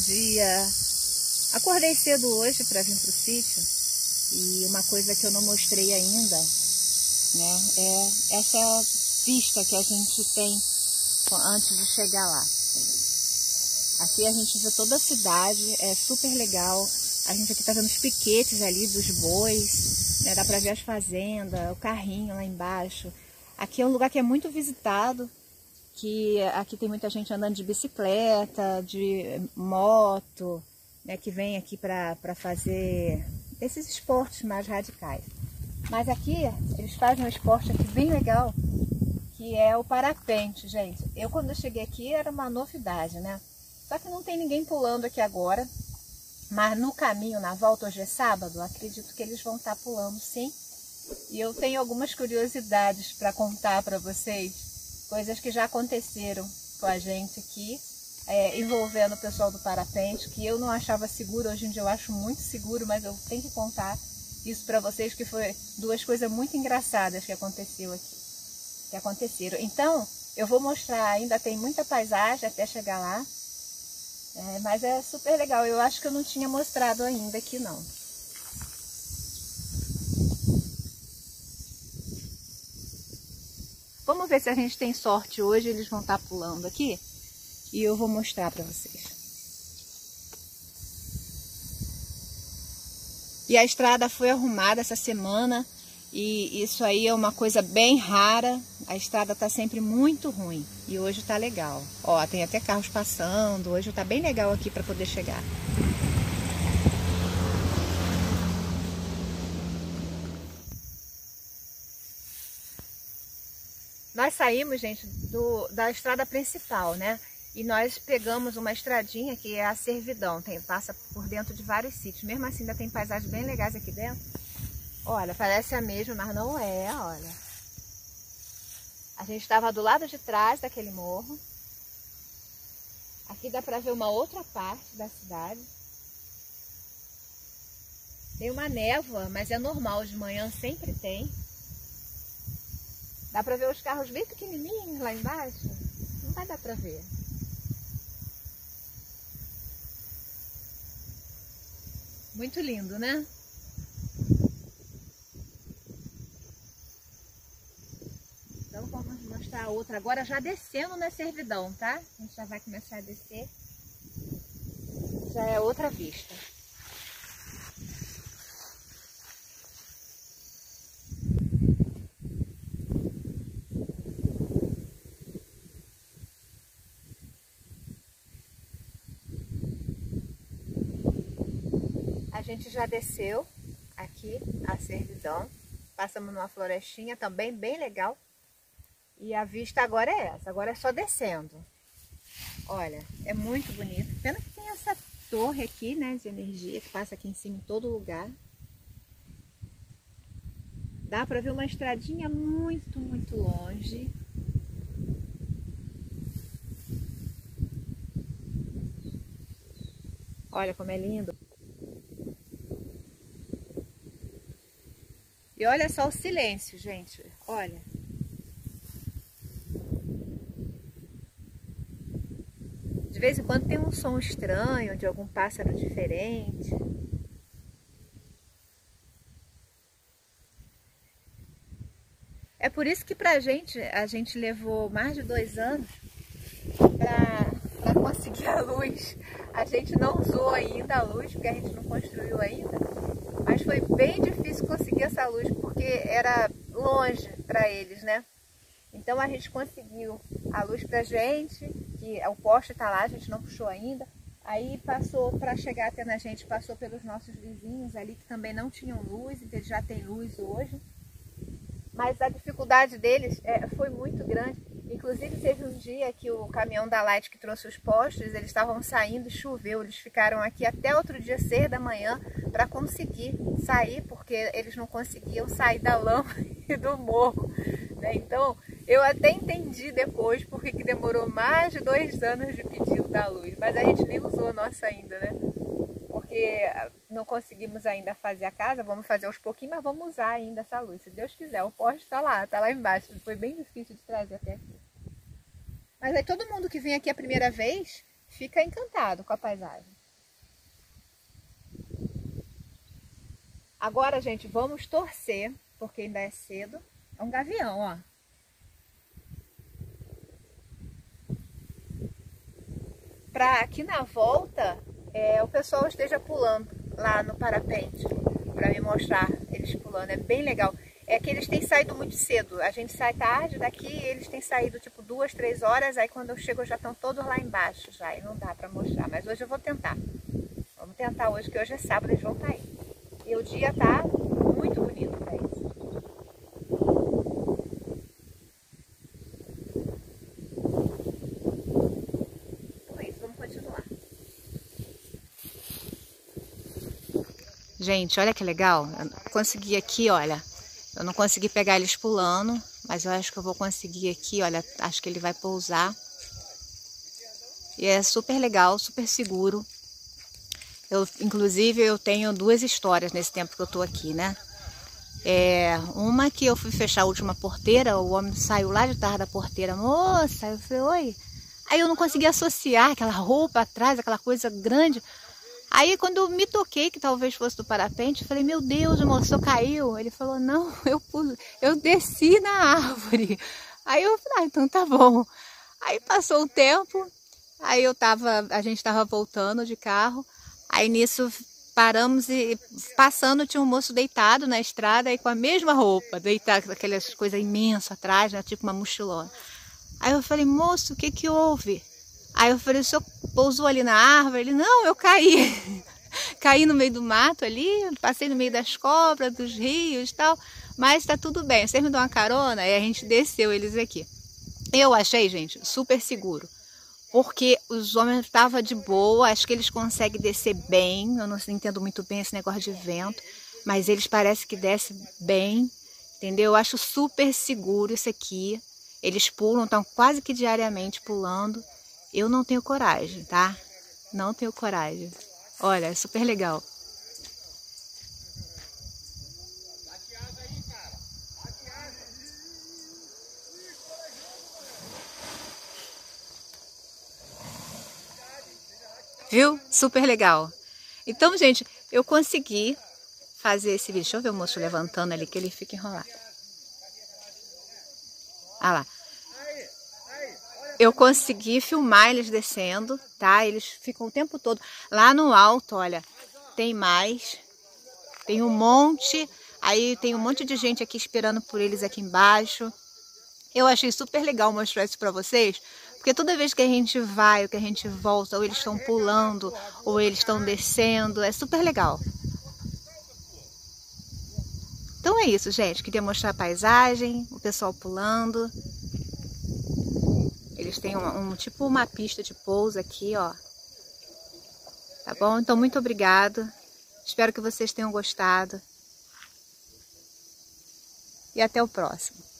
dia! Acordei cedo hoje para vir para o sítio e uma coisa que eu não mostrei ainda, né, é essa vista que a gente tem antes de chegar lá. Aqui a gente vê toda a cidade, é super legal. A gente aqui tá vendo os piquetes ali dos bois, né, dá para ver as fazendas, o carrinho lá embaixo. Aqui é um lugar que é muito visitado, que aqui tem muita gente andando de bicicleta, de moto, né, que vem aqui para fazer esses esportes mais radicais. Mas aqui eles fazem um esporte aqui bem legal, que é o parapente, gente. Eu quando eu cheguei aqui era uma novidade, né? Só que não tem ninguém pulando aqui agora, mas no caminho, na volta, hoje é sábado, acredito que eles vão estar pulando sim. E eu tenho algumas curiosidades para contar para vocês. Coisas que já aconteceram com a gente aqui, envolvendo o pessoal do parapente, que eu não achava seguro, hoje em dia eu acho muito seguro, mas eu tenho que contar isso para vocês, que foi duas coisas muito engraçadas que aconteceu aqui, que aconteceram. Então, eu vou mostrar, ainda tem muita paisagem até chegar lá, mas é super legal, eu acho que eu não tinha mostrado ainda aqui não. Vamos ver se a gente tem sorte hoje, eles vão estar pulando aqui e eu vou mostrar para vocês. E a estrada foi arrumada essa semana e isso aí é uma coisa bem rara. A estrada tá sempre muito ruim e hoje tá legal. Ó, tem até carros passando, hoje tá bem legal aqui para poder chegar. Nós saímos, gente, da estrada principal, né? E nós pegamos uma estradinha que é a servidão, passa por dentro de vários sítios. Mesmo assim, ainda tem paisagens bem legais aqui dentro. Olha, parece a mesma, mas não é, olha. A gente estava do lado de trás daquele morro. Aqui dá para ver uma outra parte da cidade. Tem uma névoa, mas é normal, de manhã sempre tem. Dá pra ver os carros bem pequenininhos lá embaixo? Não vai dar pra ver. Muito lindo, né? Então vamos mostrar a outra agora, já descendo na servidão, tá? A gente já vai começar a descer. Já é outra vista. A gente já desceu aqui a servidão, passamos numa florestinha também bem legal e a vista agora é essa, agora é só descendo. Olha, é muito bonito, pena que tem essa torre aqui, né, de energia que passa aqui em cima em todo lugar. Dá pra ver uma estradinha muito, muito longe. Olha como é lindo. E olha só o silêncio, gente, olha. De vez em quando tem um som estranho de algum pássaro diferente. É por isso que pra gente, a gente levou mais de 2 anos pra conseguir a luz. A gente não usou ainda a luz, porque a gente não construiu ainda. Mas foi bem difícil conseguir essa luz, porque era longe para eles, né? Então a gente conseguiu a luz pra gente, que o poste tá lá, a gente não puxou ainda. Aí passou, para chegar até na gente, passou pelos nossos vizinhos ali, que também não tinham luz, então eles já têm luz hoje. Mas a dificuldade deles foi muito grande. Inclusive teve um dia que o caminhão da Light que trouxe os postes, eles estavam saindo e choveu. Eles ficaram aqui até outro dia 6 da manhã para conseguir sair, porque eles não conseguiam sair da lama e do morro, né? Então eu até entendi depois porque que demorou mais de 2 anos de pedido da luz, mas a gente nem usou a nossa ainda, né? Porque não conseguimos ainda fazer a casa, vamos fazer aos pouquinhos, mas vamos usar ainda essa luz, se Deus quiser. O poste está lá embaixo, foi bem difícil de trazer até aqui. Mas aí todo mundo que vem aqui a primeira vez, fica encantado com a paisagem. Agora, gente, vamos torcer, porque ainda é cedo. É um gavião, ó. Para aqui na volta, o pessoal esteja pulando lá no parapente, para me mostrar eles pulando. É bem legal. É que eles têm saído muito cedo. A gente sai tarde daqui e eles têm saído tipo 2, 3 horas. Aí quando eu chego já estão todos lá embaixo já. E não dá para mostrar. Mas hoje eu vou tentar. Vamos tentar hoje, que hoje é sábado e eles vão estar aí. E o dia tá muito bonito para isso. Então é isso, vamos continuar. Gente, olha que legal. Eu consegui aqui, olha. Eu não consegui pegar eles pulando, mas eu acho que eu vou conseguir aqui, olha, acho que ele vai pousar. E é super legal, super seguro. Inclusive, eu tenho 2 histórias nesse tempo que eu tô aqui, né? Uma que eu fui fechar a última porteira, o homem saiu lá de trás da porteira. Moça, eu falei, oi. Aí eu não consegui associar aquela roupa atrás, aquela coisa grande. Aí quando eu me toquei, que talvez fosse do parapente, eu falei, meu Deus, o moço caiu. Ele falou, não, eu desci na árvore. Aí eu falei, então tá bom. Aí passou o tempo, aí a gente tava voltando de carro, aí nisso paramos e passando tinha um moço deitado na estrada e com a mesma roupa, deitado, aquelas coisas imensas atrás, né, tipo uma mochilona. Aí eu falei, moço, o que que houve? Aí eu falei, o senhor pousou ali na árvore? Ele, não, eu caí. Caí no meio do mato ali, passei no meio das cobras, dos rios e tal. Mas tá tudo bem, vocês me dão uma carona? E a gente desceu eles aqui. Eu achei, gente, super seguro. Porque os homens estavam de boa, acho que eles conseguem descer bem. Eu não entendo muito bem esse negócio de vento. Mas eles parecem que descem bem, entendeu? Eu acho super seguro isso aqui. Eles pulam, estão quase que diariamente pulando. Eu não tenho coragem, tá? Não tenho coragem. Olha, é super legal. Viu? Super legal. Então, gente, eu consegui fazer esse vídeo. Deixa eu ver o moço levantando ali, que ele fica enrolado. Ah lá. Eu consegui filmar eles descendo, tá? Eles ficam o tempo todo. Lá no alto, olha, tem mais. Tem um monte. Aí tem um monte de gente aqui esperando por eles aqui embaixo. Eu achei super legal mostrar isso pra vocês. Porque toda vez que a gente vai ou que a gente volta, ou eles estão pulando, ou eles estão descendo. É super legal. Então é isso, gente. Queria mostrar a paisagem, o pessoal pulando. Eles têm tipo uma pista de pouso aqui, ó. Tá bom? Então, muito obrigado. Espero que vocês tenham gostado. E até o próximo.